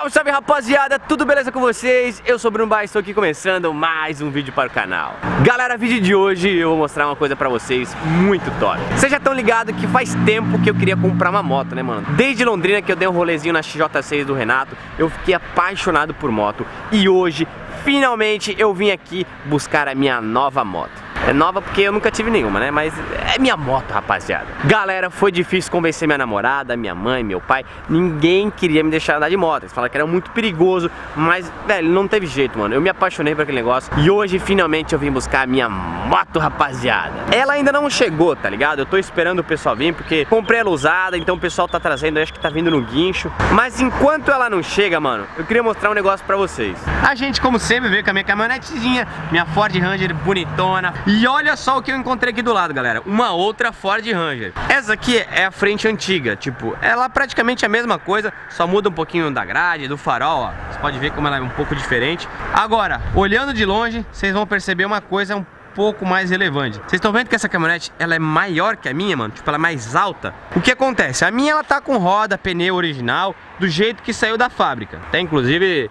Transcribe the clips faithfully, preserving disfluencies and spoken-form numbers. Salve, salve rapaziada, tudo beleza com vocês? Eu sou o Bruno Bär, estou aqui começando mais um vídeo para o canal. Galera, vídeo de hoje eu vou mostrar uma coisa pra vocês muito top. Vocês já estão ligados que faz tempo que eu queria comprar uma moto, né mano? Desde Londrina que eu dei um rolezinho na X J seis do Renato, eu fiquei apaixonado por moto. E hoje, finalmente, eu vim aqui buscar a minha nova moto. É nova porque eu nunca tive nenhuma, né? Mas é minha moto, rapaziada. Galera, foi difícil convencer minha namorada, minha mãe, meu pai. Ninguém queria me deixar andar de moto. Eles falaram que era muito perigoso, mas, velho, não teve jeito, mano. Eu me apaixonei por aquele negócio e hoje, finalmente, eu vim buscar a minha moto, rapaziada. Ela ainda não chegou, tá ligado? Eu tô esperando o pessoal vir, porque comprei ela usada, então o pessoal tá trazendo, eu acho que tá vindo no guincho. Mas enquanto ela não chega, mano, eu queria mostrar um negócio pra vocês. A gente, como sempre, veio com a minha caminhonetezinha, minha Ford Ranger bonitona. E olha só o que eu encontrei aqui do lado, galera. Uma outra Ford Ranger. Essa aqui é a frente antiga, tipo, ela praticamente é a mesma coisa, só muda um pouquinho da grade, do farol, ó. Você pode ver como ela é um pouco diferente. Agora, olhando de longe, vocês vão perceber uma coisa um pouco mais relevante. Vocês estão vendo que essa caminhonete, ela é maior que a minha, mano? Tipo, ela é mais alta. O que acontece? A minha, ela tá com roda, pneu original, do jeito que saiu da fábrica. Até, inclusive...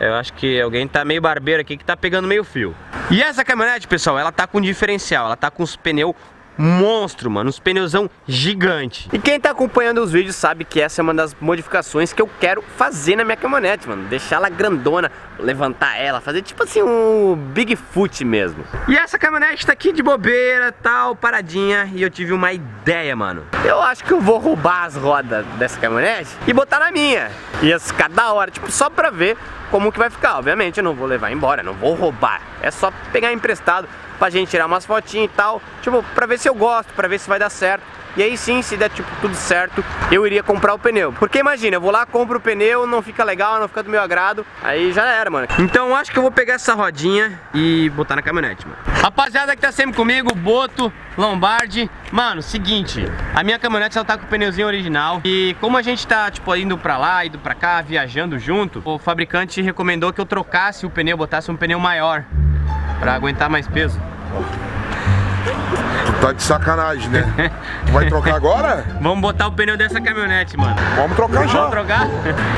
eu acho que alguém tá meio barbeiro aqui que tá pegando meio fio. E essa caminhonete, pessoal, ela tá com diferencial. Ela tá com os pneus monstro, mano. Uns pneuzão gigante. E quem tá acompanhando os vídeos sabe que essa é uma das modificações que eu quero fazer na minha caminhonete, mano. Deixar ela grandona, levantar ela, fazer tipo assim um Bigfoot mesmo. E essa caminhonete tá aqui de bobeira, tal, paradinha. E eu tive uma ideia, mano. Eu acho que eu vou roubar as rodas dessa caminhonete e botar na minha. Ia ficar da hora, tipo, só pra ver como que vai ficar. Obviamente eu não vou levar embora, não vou roubar, é só pegar emprestado pra gente tirar umas fotinhas e tal, tipo, pra ver se eu gosto, pra ver se vai dar certo. E aí sim, se der tipo tudo certo, eu iria comprar o pneu. Porque imagina, eu vou lá, compro o pneu, não fica legal, não fica do meu agrado, aí já era, mano. Então eu acho que eu vou pegar essa rodinha e botar na caminhonete, mano. Rapaziada que tá sempre comigo, Boto, Lombardi. Mano, seguinte, a minha caminhonete ela tá com o pneuzinho original. E como a gente tá tipo indo pra lá, indo pra cá, viajando junto, o fabricante recomendou que eu trocasse o pneu, botasse um pneu maior pra aguentar mais peso. Tá de sacanagem, né? Vai trocar agora? Vamos botar o pneu dessa caminhonete, mano. Vamos trocar Vamos já. Vamos trocar?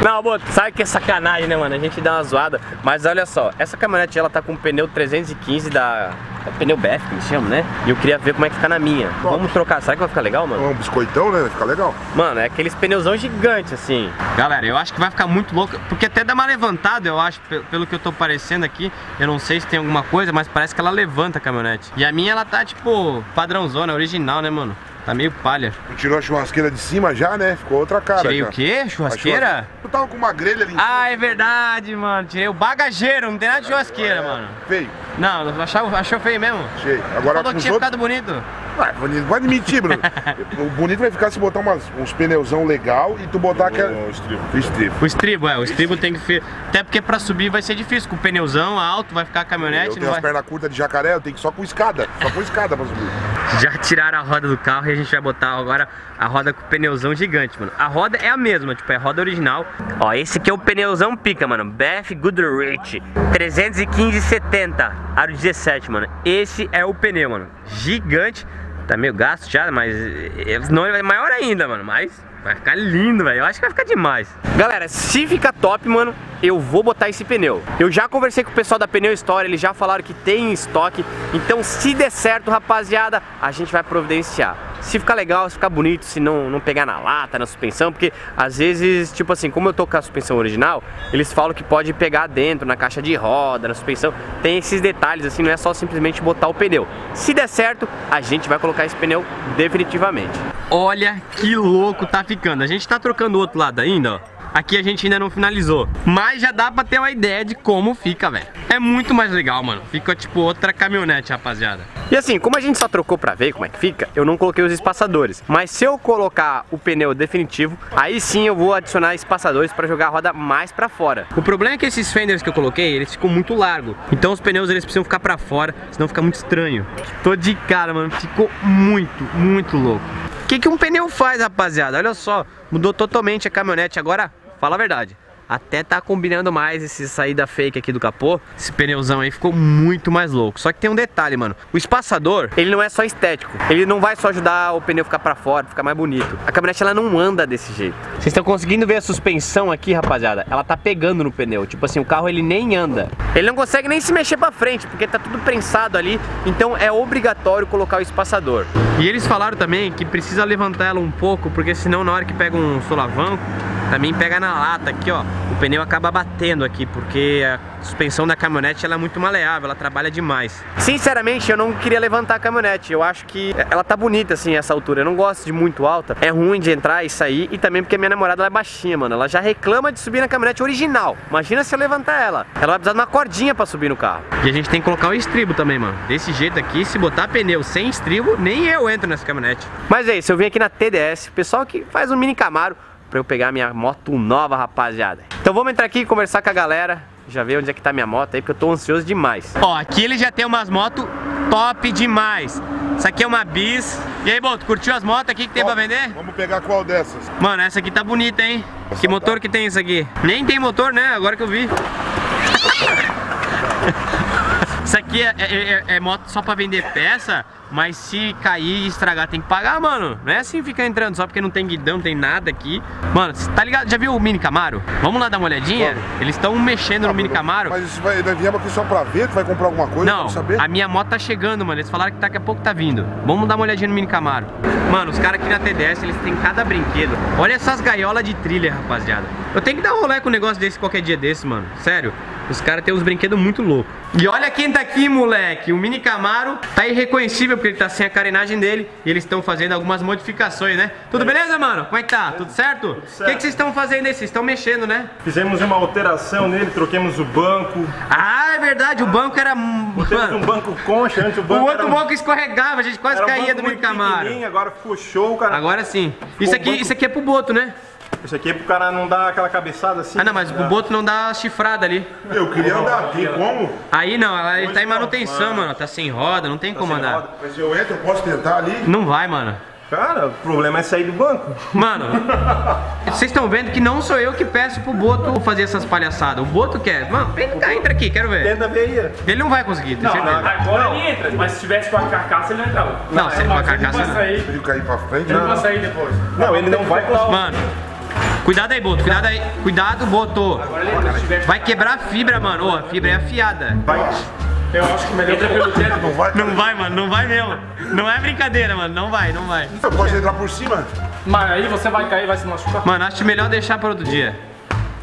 Não, Boto, sabe que é sacanagem, né, mano? A gente dá uma zoada. Mas olha só, essa caminhonete, ela tá com o pneu trezentos e quinze da... é pneu B F que me chama, né? E eu queria ver como é que fica na minha. Top. Vamos trocar, será que vai ficar legal, mano? Um biscoitão, né? Vai ficar legal. Mano, é aqueles pneuzão gigante, assim. Galera, eu acho que vai ficar muito louco, porque até dá uma levantada, eu acho, pelo que eu tô parecendo aqui. Eu não sei se tem alguma coisa, mas parece que ela levanta a caminhonete. E a minha, ela tá, tipo, padrãozona, original, né, mano? Tá meio palha. Tu tirou a churrasqueira de cima já, né? Ficou outra cara. Tirei já. O quê? Churrasqueira? Tu tava com uma grelha ali em cima. Ah, é verdade, mano. Tirei o bagageiro, não tem nada de churrasqueira, é... mano. Feio. Não, achou, achou feio mesmo? Achei. Agora falou que tinha ficado bonito. Ah, bonito. Vai admitir, Bruno. O bonito vai ficar se botar umas, uns pneuzão legal e tu botar aquela... O estribo. O estribo. O estribo, é. O estribo tem que... Fe... Até porque pra subir vai ser difícil. Com o pneuzão alto, vai ficar a caminhonete... Eu tenho não as vai... pernas curtas de jacaré, eu tenho que só com escada. Só com escada pra subir. Já tiraram a roda do carro e a gente vai botar agora a roda com o pneuzão gigante, mano. A roda é a mesma, tipo, é a roda original. Ó, esse aqui é o pneuzão pica, mano. B F Goodrich. trezentos e quinze setenta. Aro dezessete, mano. Esse é o pneu, mano. Gigante. Tá meio gasto já, mas não, ele é maior ainda, mano, mas vai ficar lindo, velho. Eu acho que vai ficar demais. Galera, se ficar top, mano, eu vou botar esse pneu. Eu já conversei com o pessoal da Pneu Store, eles já falaram que tem em estoque. Então, se der certo, rapaziada, a gente vai providenciar. Se ficar legal, se ficar bonito, se não, não pegar na lata, na suspensão, porque às vezes, tipo assim, como eu tô com a suspensão original, eles falam que pode pegar dentro, na caixa de roda, na suspensão. Tem esses detalhes, assim, não é só simplesmente botar o pneu. Se der certo, a gente vai colocar esse pneu definitivamente. Olha que louco tá ficando. A gente tá trocando o outro lado ainda, ó. Aqui a gente ainda não finalizou, mas já dá pra ter uma ideia de como fica, velho. É muito mais legal, mano. Fica tipo outra caminhonete, rapaziada. E assim, como a gente só trocou pra ver como é que fica, eu não coloquei os espaçadores. Mas se eu colocar o pneu definitivo, aí sim eu vou adicionar espaçadores pra jogar a roda mais pra fora. O problema é que esses fenders que eu coloquei, eles ficam muito largos. Então os pneus, eles precisam ficar pra fora, senão fica muito estranho. Tô de cara, mano. Ficou muito, muito louco. O que que um pneu faz, rapaziada? Olha só, mudou totalmente a caminhonete agora. Fala a verdade. Até tá combinando mais esse saída fake aqui do capô. Esse pneuzão aí ficou muito mais louco. Só que tem um detalhe, mano. O espaçador, ele não é só estético. Ele não vai só ajudar o pneu a ficar pra fora, ficar mais bonito. A caminhonete, ela não anda desse jeito. Vocês estão conseguindo ver a suspensão aqui, rapaziada? Ela tá pegando no pneu. Tipo assim, o carro, ele nem anda. Ele não consegue nem se mexer pra frente, porque tá tudo prensado ali. Então é obrigatório colocar o espaçador. E eles falaram também que precisa levantar ela um pouco, porque senão na hora que pega um solavanco, também pega na lata aqui, ó. O pneu acaba batendo aqui, porque a suspensão da caminhonete, ela é muito maleável, ela trabalha demais. Sinceramente, eu não queria levantar a caminhonete. Eu acho que ela tá bonita, assim, essa altura. Eu não gosto de muito alta. É ruim de entrar e sair. E também porque a minha namorada, ela é baixinha, mano. Ela já reclama de subir na caminhonete original. Imagina se eu levantar ela. Ela vai precisar de uma cordinha pra subir no carro. E a gente tem que colocar o estribo também, mano. Desse jeito aqui, se botar pneu sem estribo, nem eu entro nessa caminhonete. Mas é isso, eu vim aqui na T D S. O pessoal que faz um Mini Camaro, pra eu pegar minha moto nova, rapaziada. Então vamos entrar aqui e conversar com a galera, já ver onde é que tá minha moto aí, porque eu tô ansioso demais. Ó, aqui ele já tem umas motos top demais. Essa aqui é uma bis. E aí, Boto, curtiu as motos aqui que tem pra vender? Vamos pegar qual dessas? Mano, essa aqui tá bonita, hein? Essa que motor tá. Que tem isso aqui? Nem tem motor, né? Agora que eu vi. Isso aqui é, é, é, é moto só pra vender peça, mas se cair e estragar tem que pagar, mano. Não é assim ficar entrando só porque não tem guidão, não tem nada aqui. Mano, você tá ligado? Já viu o Mini Camaro? Vamos lá dar uma olhadinha? Vamos. Eles estão mexendo ah, no Mini Camaro. Mas isso vai, nós viemos aqui só pra ver, tu vai comprar alguma coisa? Não, pra saber? A minha moto tá chegando, mano. Eles falaram que daqui a pouco tá vindo. Vamos dar uma olhadinha no Mini Camaro. Mano, os caras aqui na T D S, eles têm cada brinquedo. Olha essas gaiolas de trilha, rapaziada. Eu tenho que dar um rolê com um negócio desse qualquer dia desse, mano. Sério. Os caras têm uns brinquedos muito loucos. E olha quem tá aqui, moleque. O Mini Camaro tá irreconhecível porque ele tá sem a carenagem dele. E eles estão fazendo algumas modificações, né? Tudo é. Beleza, mano? Como é que tá? Tudo certo? Tudo certo. O que vocês estão fazendo aí? Vocês estão mexendo, né? Fizemos uma alteração nele, troquemos o banco. Ah, é verdade. O banco era... Temos um banco concha. Antes o banco o outro um... banco escorregava. A gente quase era caía um banco do Mini Camaro. Agora ficou show, cara. Agora sim. Isso aqui, banco... isso aqui é pro Boto, né? Isso aqui é pro cara não dar aquela cabeçada assim. Ah, não, mas o Boto não dá chifrada ali. Eu queria andar aqui, como? Aí não, ela, ele tá em manutenção, mano. Tá sem roda, não tem como andar. Mas eu entro, eu posso tentar ali? Não vai, mano. Cara, o problema é sair do banco. Mano, vocês estão vendo que não sou eu que peço pro Boto fazer essas palhaçadas. O Boto quer. Mano, vem cá, entra aqui, quero ver. Tenta ver aí. Ele não vai conseguir, tem certeza. Agora ele entra, mas se tivesse com a carcaça ele não entrava. Não, se ele com a carcaça não. Ele cair pra frente, não. Ele vai sair depois. Não, ele não vai conseguir. Mano. Cuidado aí, Boto, cuidado aí, cuidado, Boto. Vai quebrar a fibra, mano. Ô, a fibra é afiada. Vai. Eu acho que melhor entra pelo teto. Não vai, não vai, mano, não vai mesmo. Não é brincadeira, mano, não vai, não vai. Eu posso entrar por cima? Mas aí você vai cair, vai se machucar. Mano, acho melhor deixar para outro dia.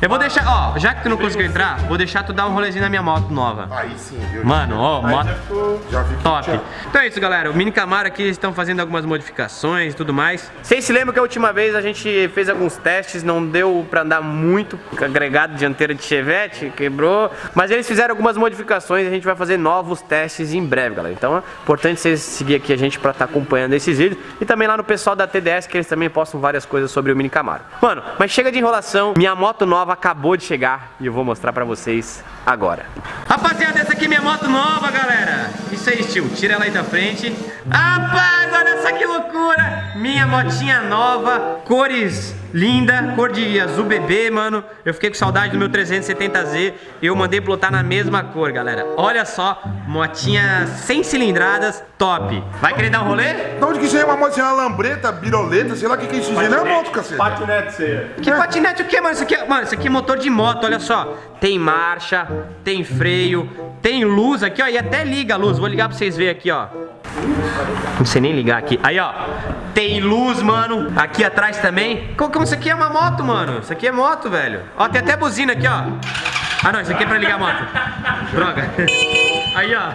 Eu vou deixar, ó, já que tu não conseguiu entrar, vou deixar tu dar um rolezinho na minha moto nova. Aí sim, viu? Mano, ó, moto top. Então é isso, galera, o Mini Camaro aqui, eles estão fazendo algumas modificações e tudo mais. Vocês se lembram que a última vez a gente fez alguns testes, não deu pra andar muito, agregado dianteiro de Chevette, quebrou. Mas eles fizeram algumas modificações e a gente vai fazer novos testes em breve, galera. Então é importante vocês seguirem aqui a gente pra estar acompanhando esses vídeos. E também lá no pessoal da T D S, que eles também postam várias coisas sobre o Mini Camaro. Mano, mas chega de enrolação, minha moto nova acabou de chegar e eu vou mostrar pra vocês agora. Rapaziada, essa aqui é minha moto nova, galera. Isso aí, tio, tira ela aí da frente. Rapaz, olha só que loucura. Minha motinha nova, cores linda, cor de azul bebê, mano. Eu fiquei com saudade do meu trezentos e setenta Z e eu mandei plotar na mesma cor, galera. Olha só, motinha sem cilindradas, top. Vai querer dar um rolê? De onde que isso aí é uma motinha lambreta, biroleta, sei lá o que que isso aí? Não é moto, cacete. Patinete, você. Que patinete o que, mano? Isso aqui é, mano, isso aqui é motor de moto, olha só. Tem marcha, tem freio, tem luz aqui, ó, e até liga a luz. Vou ligar pra vocês verem aqui, ó. Não sei nem ligar aqui. Aí, ó, tem luz, mano. Aqui atrás também. Como isso aqui é uma moto, mano? Isso aqui é moto, velho. Ó, tem até buzina aqui, ó. Ah, não, isso aqui é pra ligar a moto. Droga. Aí, ó.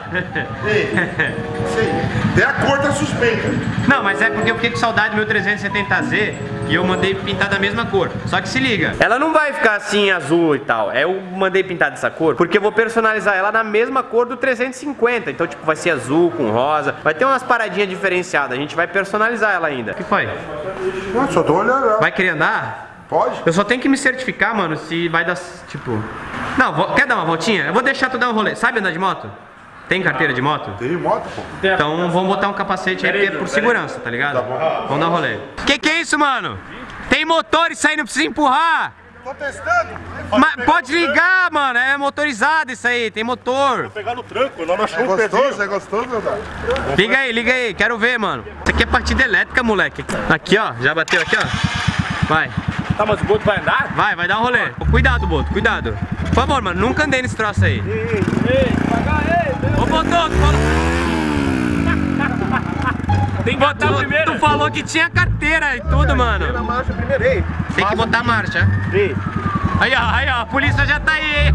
Ei, sei. Até a cor tá suspeita. Não, mas é porque eu fiquei com saudade do meu trezentos e setenta Z e eu mandei pintar da mesma cor. Só que se liga, ela não vai ficar assim azul e tal. Eu mandei pintar dessa cor porque eu vou personalizar ela na mesma cor do trezentos e cinquenta. Então, tipo, vai ser azul com rosa. Vai ter umas paradinhas diferenciadas. A gente vai personalizar ela ainda. O que foi? Não, só tô olhando. Vai querer andar? Pode? Eu só tenho que me certificar, mano, se vai dar, tipo... Não, vou... quer dar uma voltinha? Eu vou deixar tu dar um rolê. Sabe andar de moto? Tem carteira de moto? Tem moto, pô. Então vamos botar um capacete aí, porque é por segurança, tá ligado? Tá bom. Vamos dar um rolê. Que que é isso, mano? Tem motor, isso aí, não precisa empurrar. Tô testando. Mas pode ligar, mano. É motorizado isso aí, tem motor. Vou pegar no tranco, não achou o pedinho. É gostoso, é gostoso, meu cara. Liga aí, liga aí, quero ver, mano. Isso aqui é partida elétrica, moleque. Aqui, ó, já bateu aqui, ó. Vai. Tá, mas o Boto vai andar? Vai, vai dar um rolê. Cuidado, Boto, cuidado. Por favor, mano, nunca andei nesse troço aí. Ei, ei, devagar, ei. Ô, Bototo, fala. Tem que botar primeiro. Tu falou que tinha carteira e tudo, mano. Primeira marcha, primeiro, ei. Tem que botar a marcha. Ei. Aí, ó, aí, ó, a polícia já tá aí.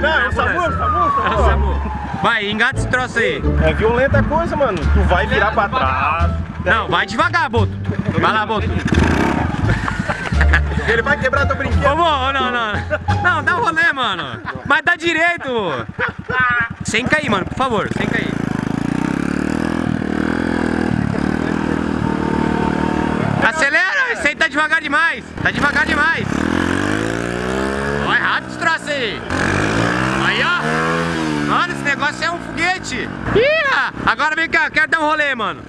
Não, é o SAMU, é o SAMU. Vai, engata esse troço aí. É violenta coisa, mano. Tu vai virar pra trás. Não, vai devagar, Boto. Vai lá, Boto. Ele vai quebrar teu brinquedo. Ô, não, não, não. Não, dá um rolê, mano. Mas dá direito. Sem cair, mano, por favor, sem cair. Acelera, isso aí tá devagar demais. Tá devagar demais. Vai rápido esse troço aí. Aí, ó. Mano, esse negócio é um foguete. Ih, agora vem cá, eu quero dar um rolê, mano.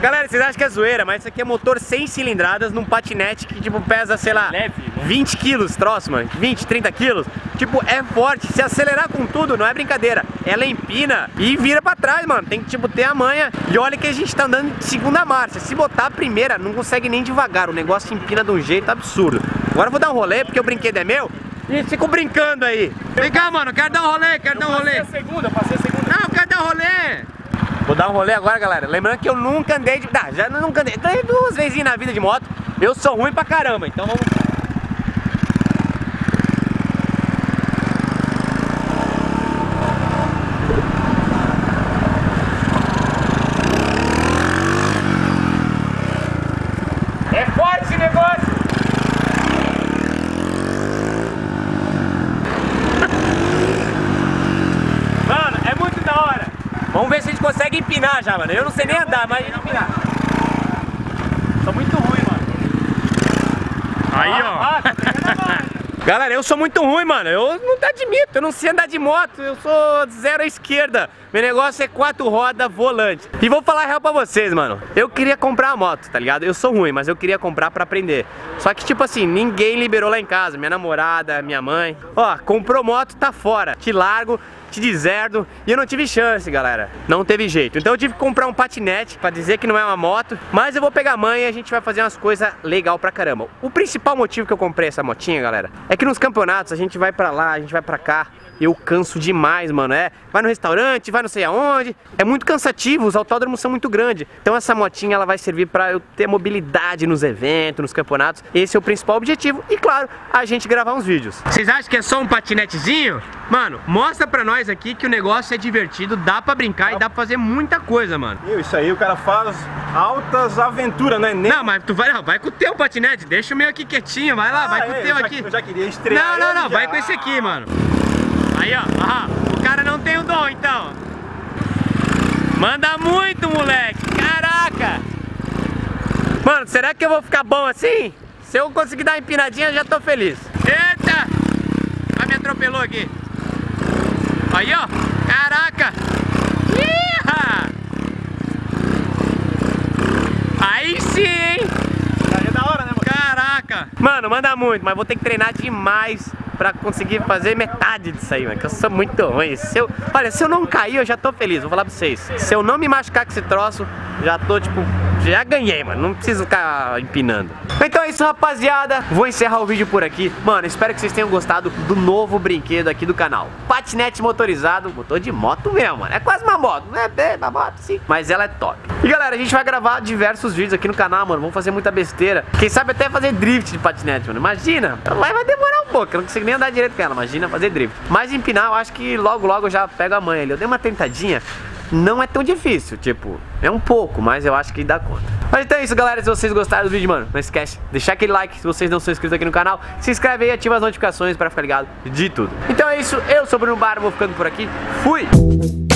Galera, vocês acham que é zoeira, mas isso aqui é motor cem cilindradas num patinete que tipo pesa, sei lá, leve, né? vinte quilos, troço, mano, vinte, trinta quilos. Tipo, é forte, se acelerar com tudo, não é brincadeira. Ela empina e vira pra trás, mano, tem que tipo ter a manha. E olha que a gente tá andando de segunda marcha, se botar a primeira, não consegue nem devagar, o negócio empina de um jeito absurdo. Agora eu vou dar um rolê, porque o brinquedo é meu, e ficam brincando aí. Vem cá, mano, quero dar um rolê, quero eu dar um rolê. Passei a segunda, passei a segunda. Não, eu quero dar um rolê. Vou dar um rolê agora, galera. Lembrando que eu nunca andei de... Tá, já nunca andei. Andei duas vezes na vida de moto. Eu sou ruim pra caramba, então vamos... É forte esse negócio! Mano, é muito da hora! Vamos ver se a gente consegue empinar já, mano. Eu não sei nem andar, mas empinar. Sou muito ruim, mano. Aí, ó. Ah, ah, galera, eu sou muito ruim, mano. Eu não admito, eu não sei andar de moto. Eu sou zero à esquerda. Meu negócio é quatro rodas, volante. E vou falar a real pra vocês, mano. Eu queria comprar a moto, tá ligado? Eu sou ruim, mas eu queria comprar pra aprender. Só que, tipo assim, ninguém liberou lá em casa. Minha namorada, minha mãe. Ó, comprou moto, tá fora. Te largo. Te deserdo, e eu não tive chance, galera. Não teve jeito, então eu tive que comprar um patinete pra dizer que não é uma moto, mas eu vou pegar a manha e a gente vai fazer umas coisas legal pra caramba. O principal motivo que eu comprei essa motinha, galera, é que nos campeonatos a gente vai pra lá, a gente vai pra cá. Eu canso demais, mano, é, vai no restaurante, vai não sei aonde, é muito cansativo, os autódromos são muito grandes. Então essa motinha, ela vai servir pra eu ter mobilidade nos eventos, nos campeonatos. Esse é o principal objetivo e, claro, a gente gravar uns vídeos. Vocês acham que é só um patinetezinho? Mano, mostra pra nós aqui que o negócio é divertido, dá pra brincar e dá pra fazer muita coisa, mano. Isso aí, o cara faz altas aventuras, né? Nem... Não, mas tu vai, não, vai com o teu patinete, deixa o meu aqui quietinho, vai lá, ah, vai com é, o teu eu já, aqui. Eu já queria estrear. Não, não, não, já... vai com esse aqui, mano. Aí, ó, ah, o cara não tem o dom, então. Manda muito, moleque. Caraca. Mano, será que eu vou ficar bom assim? Se eu conseguir dar uma empinadinha, eu já tô feliz. Eita. Ah, me atropelou aqui. Aí, ó. Caraca. Iha. Aí sim, hein. É da hora, né, mano? Caraca. Mano, manda muito, mas vou ter que treinar demais pra conseguir fazer metade disso aí, mano, que eu sou muito ruim. Se eu, olha, se eu não cair, eu já tô feliz, vou falar pra vocês. Se eu não me machucar com esse troço, já tô, tipo, já ganhei, mano. Não preciso ficar empinando. Então é isso, rapaziada. Vou encerrar o vídeo por aqui. Mano, espero que vocês tenham gostado do novo brinquedo aqui do canal. Patinete motorizado, motor de moto mesmo, mano. É quase uma moto, não é bem uma moto, sim. Mas ela é top. E galera, a gente vai gravar diversos vídeos aqui no canal, mano. Vamos fazer muita besteira. Quem sabe até fazer drift de patinete, mano. Imagina. Mas vai demorar um pouco, eu não consigo nem andar direito com ela, imagina fazer drift. Mas empinar, eu acho que logo, logo eu já pego a manha ali. Eu dei uma tentadinha. Não é tão difícil, tipo, é um pouco, mas eu acho que dá conta. Mas então é isso, galera, se vocês gostaram do vídeo, mano, não esquece de deixar aquele like. Se vocês não são inscritos aqui no canal, se inscreve aí e ativa as notificações pra ficar ligado de tudo. Então é isso, eu sou o Bruno Bär, vou ficando por aqui, fui!